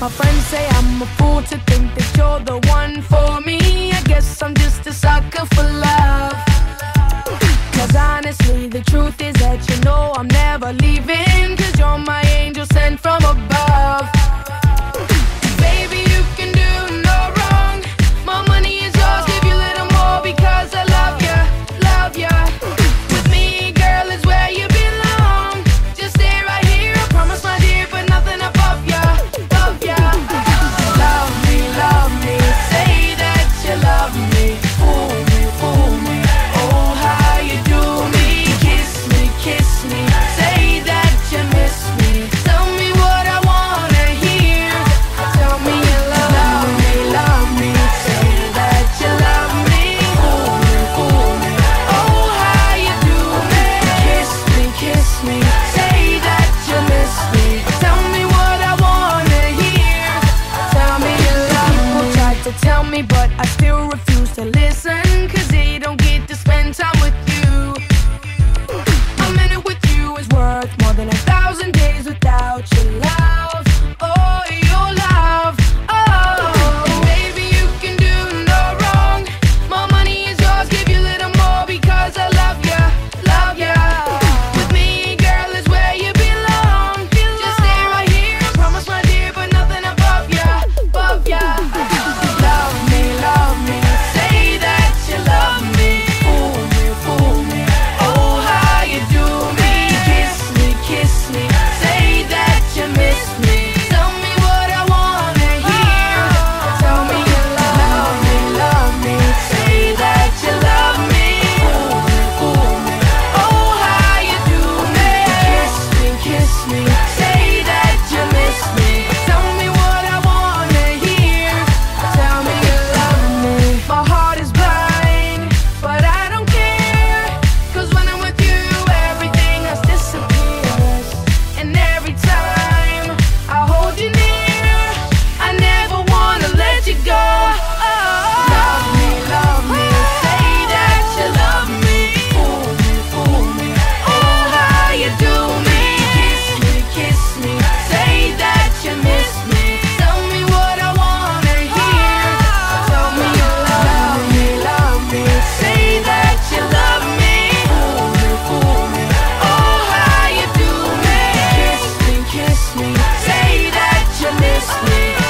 My friends say I'm a fool to think that you're the one for me. I guess I'm just a sucker for love. 'Cause honestly, the truth is that you know I'm never leaving. 'Cause you're my angel sent from above. But I still refuse to listen, 'cause they don't get to spend time with you. A minute with you is worth more than 1,000 days without your love. Oh, your love, oh. And baby, you can do no wrong. My money is yours, give you a little more, because I love ya, love ya. With me, girl, is where you belong. Just stay right here, I promise, my dear, but nothing above ya, above ya. Say that you miss me.